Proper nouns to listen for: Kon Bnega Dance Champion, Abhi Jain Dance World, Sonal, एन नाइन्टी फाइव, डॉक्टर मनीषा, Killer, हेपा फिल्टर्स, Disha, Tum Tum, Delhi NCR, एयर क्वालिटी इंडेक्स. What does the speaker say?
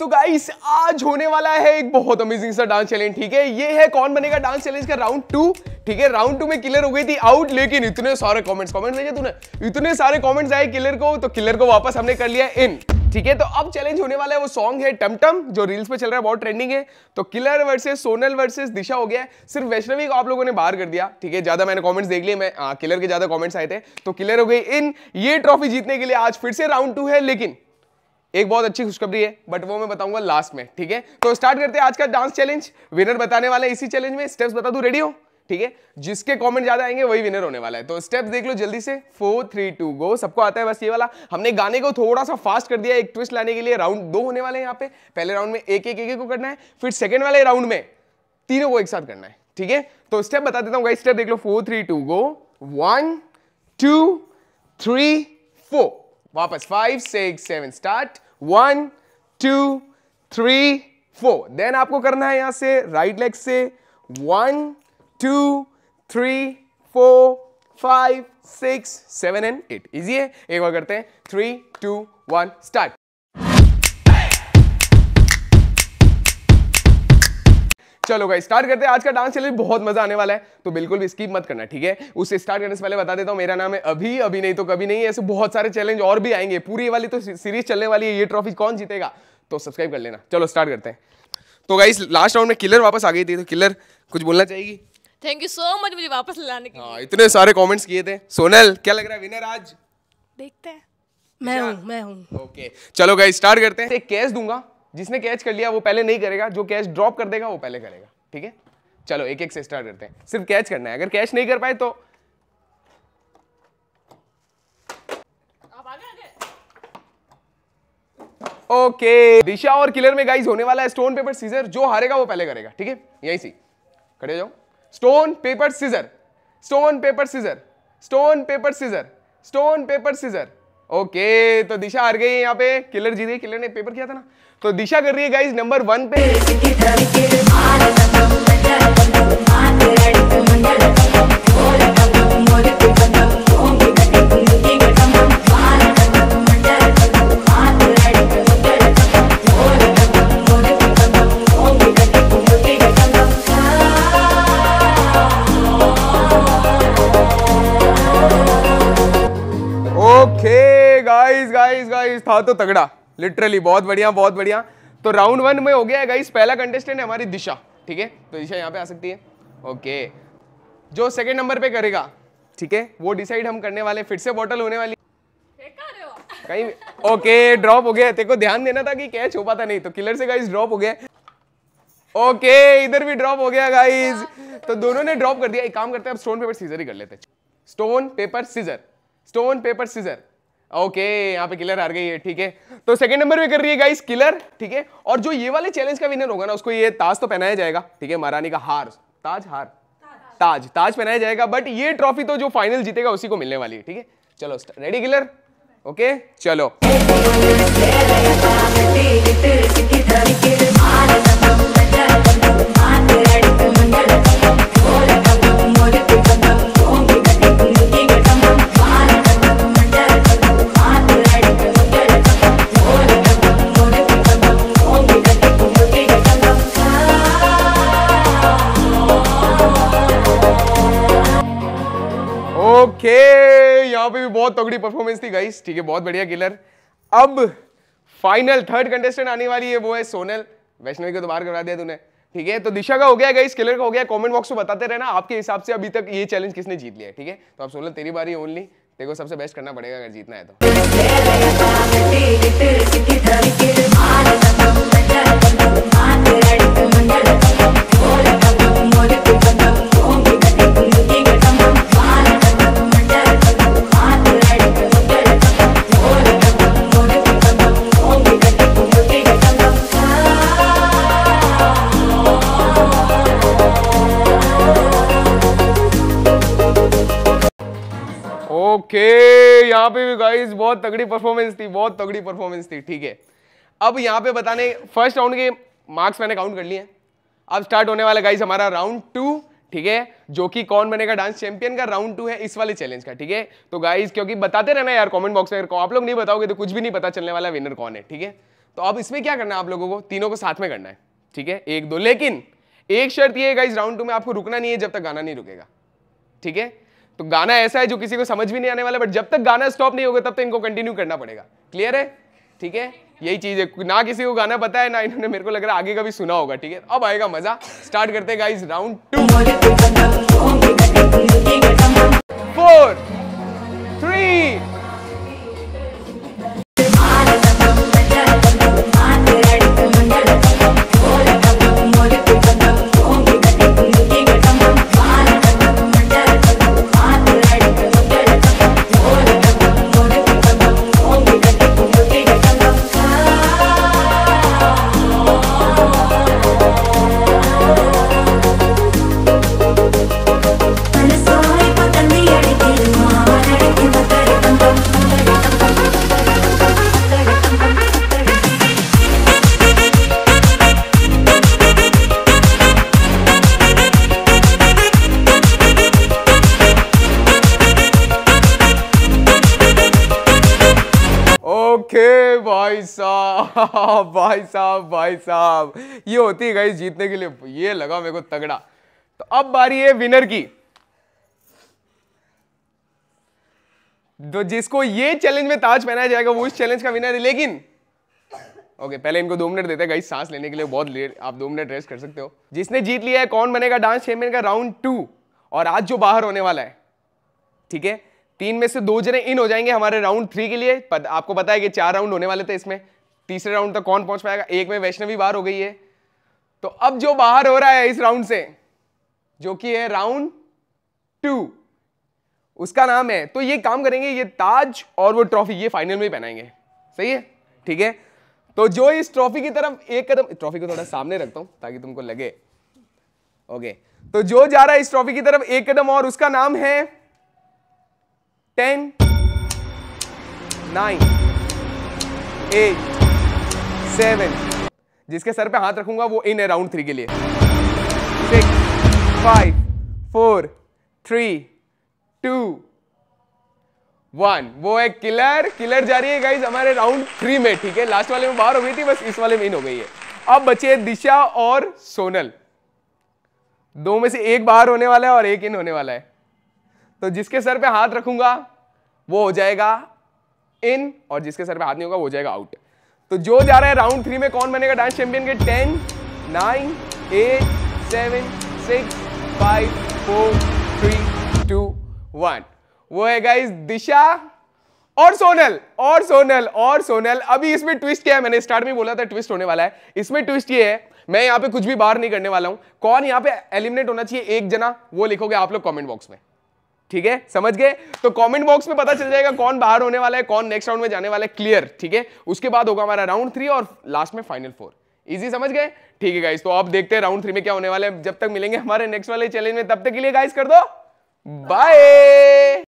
तो गाइस आज होने वाला है एक बहुत अमेजिंग सा डांस चैलेंज। ठीक है, ये है कौन बनेगा डांस चैलेंज का राउंड 2। ठीक है, राउंड 2 में किलर हो गई थी आउट, लेकिन इतने सारे कमेंट्स देखे तूने, इतने सारे कमेंट्स आए किलर को, तो किलर को वापस हमने कर लिया इन। ठीक है, तो अब चैलेंज होने वाला है वो सॉन्ग है टमटम जो रील्स पे चल रहा है, बहुत ट्रेंडिंग है। तो killer versus Sonal versus Disha हो गया है, सिर्फ वैष्णवी को आप लोगों ने बाहर कर दिया। ठीक है, ज्यादा मैंने कमेंट्स देख लिए, मैं किलर के ज्यादा कमेंट्स आए थे, तो किलर हो गई इन। ये ट्रॉफी जीतने के लिए आज फिर से राउंड 2 है, लेकिन एक बहुत अच्छी खुशखबरी है, बट वो मैं बताऊंगा लास्ट में। ठीक है, तो स्टार्ट करते हैं आज का डांस चैलेंज। विनर बताने वाला है इसी चैलेंज में। स्टेप्स बता दूं, रेडी हो? ठीक है, जिसके कमेंट ज्यादा आएंगे वही विनर होने वाला है। तो स्टेप्स देख लो जल्दी से, 4, 3, 2 गो। सबको आता है बस ये वाला। हमने गाने को थोड़ा सा फास्ट कर दिया एक ट्विस्ट लाने के लिए। राउंड 2 होने वाले हैं यहाँ पे। पहले राउंड में एक को करना है, फिर सेकेंड वाले राउंड में तीनों को एक साथ करना है। ठीक है, तो स्टेप बता देता हूँ, स्टेप देख लो, 4, 3, 2 गो। 1, 2, 3, 4 वापस, 5, 6, 7 स्टार्ट। 1, 2, 3, 4 देन आपको करना है यहाँ से राइट लेग से 1, 2, 3, 4, 5, 6, 7 एंड 8। इजी है, एक बार करते हैं। 3, 2, 1 स्टार्ट। चलो गाइस स्टार्ट करते हैं आज का डांस चैलेंज, बहुत मजा आने वाला है, तो बिल्कुल भी स्किप मत करना। ठीक है, उसे स्टार्ट करने से पहले बता देता हूँ, मेरा नाम है अभी, अभी नहीं तो कभी नहीं। ऐसे बहुत सारे चैलेंज और भी आएंगे, पूरी वाली तो सीरीज चलने वाली है, ये ट्रॉफी कौन जीतेगा, तो सब्सक्राइब कर लेना। चलो स्टार्ट करते हैं। तो गाइस लास्ट राउंड में किलर वापस आ गई थी, तो किलर कुछ बोलना चाहेगी? थैंक यू सो मच मुझे वापस लाने के लिए। इतने सारे कमेंट्स किए थे। सोनल क्या लग रहा है विनर आज? देखते हैं, मैं हूं। ओके चलो गाइस स्टार्ट करते हैं। एक कैच दूंगा, जिसने कैच कर लिया वो पहले नहीं करेगा, जो कैच ड्रॉप कर देगा वो पहले करेगा। ठीक है, चलो एक एक से स्टार्ट करते हैं, सिर्फ कैच करना है, अगर कैच नहीं कर पाए तो ओके। दिशा और किलर में गाइस होने वाला है स्टोन पेपर सीजर, जो हारेगा वो पहले करेगा। ठीक है, यहीं से खड़े हो जाओ। Stone paper scissor, stone paper scissor, stone paper scissor, stone paper scissor. Okay तो दिशा हार गई है यहाँ पे, किलर जीत गई, किलर ने पेपर किया था ना, तो दिशा कर रही है गाइस नंबर 1 पे। गाइस था तो तगड़ा, लिटरली बहुत बढ़िया, बहुत बढ़िया। तो राउंड 1 में हो गया है गाइस, पहला कंटेस्टेंट है हमारी दिशा। ठीक है, तो दिशा यहाँ पे आ सकती है। ओके जो सेकंड नंबर पे करेगा, ठीक है, वो डिसाइड हम करने वाले। फिर से बॉटल होने वाली कहीं। ओके ड्रॉप हो गया, तेरे को ध्यान देना था कि कैच हो पाता नहीं, तो किलर से गाइस ड्रॉप हो गया। ओके इधर भी ड्रॉप हो गया गाइस, तो दोनों ने ड्रॉप कर दिया। एक काम करते हैं, स्टोन पेपर सीजर ही कर लेते हैं। Stone paper scissor, stone paper scissor. Okay यहाँ पे किलर हार गई है। ठीक है, तो सेकंड नंबर पे कर रही है गाइस किलर। ठीक है, और जो ये वाले चैलेंज का विनर होगा ना, उसको ये ताज तो पहनाया जाएगा। ठीक है, महारानी का हार, ताज, हार, ताज, ताज पहनाया जाएगा, बट ये ट्रॉफी तो जो फाइनल जीतेगा उसी को मिलने वाली है। ठीक है, चलो रेडी किलर? ओके चलो। यहाँ पे भी बहुत तगड़ी परफॉर्मेंस थी गाइस। ठीक है, बहुत बढ़िया किलर। अब फाइनल थर्ड कंटेस्टेंट आने वाली है, वो है सोनल। वैष्णवी को तो बाहर करवा दिया तूने। ठीक है, तो दिशा का हो गया गाइस, किलर का हो गया। कमेंट बॉक्स में बताते रहना आपके हिसाब से अभी तक ये चैलेंज किसने जीत लिया। ठीक है, तो आप सोनल तेरी बारी, ओनली तेरे को सबसे बेस्ट करना पड़ेगा अगर जीतना है तो। ओके यहाँ पे भी गाइस बहुत तगड़ी परफॉर्मेंस थी, बहुत तगड़ी परफॉर्मेंस थी। ठीक है, अब यहाँ पे बताने फर्स्ट राउंड के मार्क्स मैंने काउंट कर लिए हैं। अब स्टार्ट होने वाला गाइस हमारा राउंड 2। ठीक है, जो कि कौन बनेगा डांस चैंपियन का राउंड 2 है इस वाले चैलेंज का। ठीक है, तो गाइस क्योंकि बताते रहना यार कमेंट बॉक्स में, आप लोग नहीं बताओगे तो कुछ भी नहीं पता चलने वाला विनर कौन है। ठीक है, तो अब इसमें क्या करना है, आप लोगों को तीनों को साथ में करना है, ठीक है, एक दो। लेकिन एक शर्त ये है गाइस, राउंड 2 में आपको रुकना नहीं है जब तक गाना नहीं रुकेगा, ठीक है। तो गाना ऐसा है जो किसी को समझ भी नहीं आने वाला, बट जब तक गाना स्टॉप नहीं होगा तब तक इनको कंटिन्यू करना पड़ेगा, क्लियर है, ठीक है। यही चीज है, ना किसी को गाना पता है ना इन्होंने, मेरे को लग रहा है आगे का भी सुना होगा, ठीक है। अब आएगा मजा, स्टार्ट करते हैं गाइस राउंड 2। 4, 3 भाई साहब ये होती है गाइस जीतने के लिए, ये लगा मेरे को तगड़ा। तो अब बारी है विनर की, तो जिसको ये चैलेंज में ताज पहनाया जाएगा वो इस चैलेंज का विनर है। लेकिन ओके, पहले इनको 2 मिनट देते हैं गाइस सांस लेने के लिए, बहुत लेट, आप 2 मिनट रेस्ट कर सकते हो। जिसने जीत लिया है कौन बनेगा डांस चैंपियन का राउंड 2, और आज जो बाहर होने वाला है, ठीक है, 3 में से 2 जने इन हो जाएंगे हमारे राउंड 3 के लिए। आपको पता है कि 4 राउंड होने वाले थे, इसमें तीसरे राउंड तक कौन पहुंच पाएगा, एक में वैष्णवी बाहर हो गई है। तो अब जो बाहर हो रहा है इस राउंड से, जो कि है राउंड 2, उसका नाम है, तो ये काम करेंगे, ये ताज और वो ट्रॉफी ये फाइनल में पहनाएंगे, सही है, ठीक है। तो जो इस ट्रॉफी की तरफ एक कदम, ट्रॉफी को थोड़ा सामने रखता हूं ताकि तुमको लगे, ओके। तो जो जा रहा है इस ट्रॉफी की तरफ एक कदम और, उसका नाम है 10, 9, 8, 7, जिसके सर पे हाथ रखूंगा वो इन है राउंड 3 के लिए। 6, 5, 4, 3, 2, 1, वो है किलर जा रही है गाइस हमारे राउंड 3 में, ठीक है। लास्ट वाले में बाहर हो गई थी, बस इस वाले में इन हो गई है। अब बचे दिशा और सोनल, 2 में से 1 बाहर होने वाला है और 1 इन होने वाला है। तो जिसके सर पे हाथ रखूंगा वो हो जाएगा इन, और जिसके सर पे हाथ नहीं होगा वो हो जाएगा आउट। तो जो जा रहा है राउंड 3 में कौन बनेगा डांस चैंपियन के 10, 9, 8, 7, 6, 5, 4, 3, 2, 1, वो है गाइस दिशा और सोनल। अभी इसमें ट्विस्ट क्या है, मैंने स्टार्ट में बोला था ट्विस्ट होने वाला है, इसमें ट्विस्ट ये है मैं यहाँ पे कुछ भी बाहर नहीं करने वाला हूँ। कौन यहाँ पे एलिमिनेट होना चाहिए एक जना, वो लिखोगे आप लोग कॉमेंट बॉक्स में, ठीक है, समझ गए। तो कमेंट बॉक्स में पता चल जाएगा कौन बाहर होने वाला है, कौन नेक्स्ट राउंड में जाने वाला है, क्लियर, ठीक है। उसके बाद होगा हमारा राउंड 3 और लास्ट में फाइनल 4, इजी, समझ गए, ठीक है गाइस। तो अब देखते हैं राउंड 3 में क्या होने वाला है। जब तक मिलेंगे हमारे नेक्स्ट वाले चैलेंज में, तब तक के लिए गाइस कर दो बाय।